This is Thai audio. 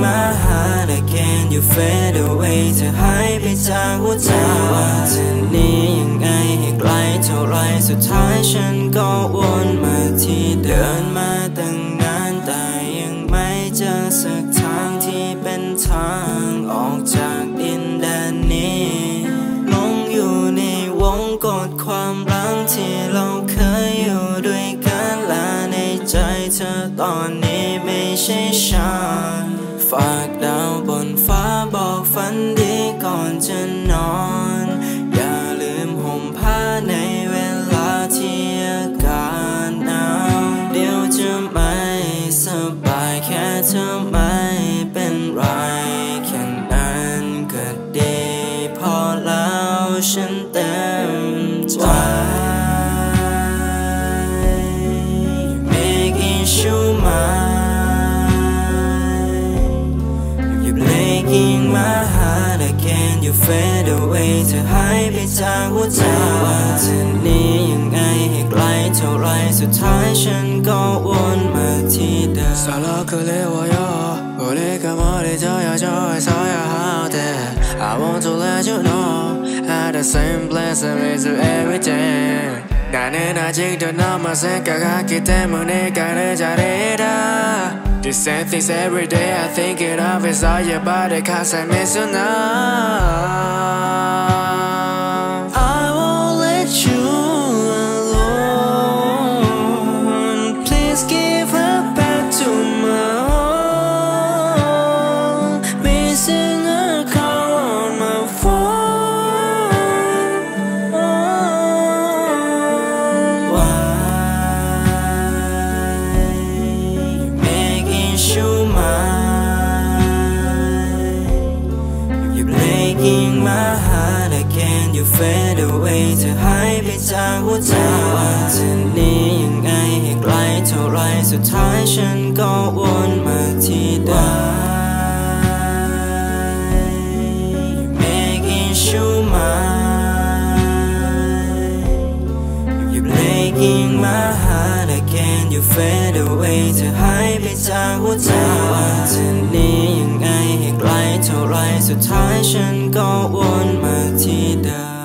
my heart again. You fade away to hide behind what I want. จะหนียังไงให้ไกลเท่าไรสุดท้ายฉันก็วนมาที่เดินมาตั้งนานแต่ยังไม่เจอสักทางที่เป็นทางออกจากดินแดนนี้หลงอยู่ในวงกฏความรักที่เราเคยอยู่ด้วยกันและในใจเธอตอนนี้ไม่ใช่ฉันฝากดาวบนฟ้าบอกฝันดีก่อนจะนอนอย่าลืมห่มผ้าในเวลาที่อากาศหนาวเดี๋ยวจะไม่สบายแค่เธอไม่เป็นไรแค่นั้นก็ดีพอแล้วฉันเต็มใจIn my heart again, you fade away to hide behind what I want. จะหนียังไงให้ไกลเท่าไรสุดท้ายฉันก็วนมาที่เดิมสารคดีว่าย่อวันนี้ก็ไม่ได้เจออยากจะให้สายหาแต่ I want to let you know at the same place I miss you every day. 나는 아직도 너만 생각하기 때문에 가는 자리다.The same things every day I think it of is all your body cause I miss you now I won't let you alone Please give her back to my home Missing a call on my phone Why you making you mine You're breaking my heart again You fade away to hide behind what I want จะหนียังไงให้ไกลเท่าไรสุดท้ายฉันก็วนมาที่เดิม Why you making you mine You're breaking my heart again You fade away to hide behind what I want จะหนียังไงให้ไกลเท่าไรสุดท้ายฉันก็วนมาที่เดิม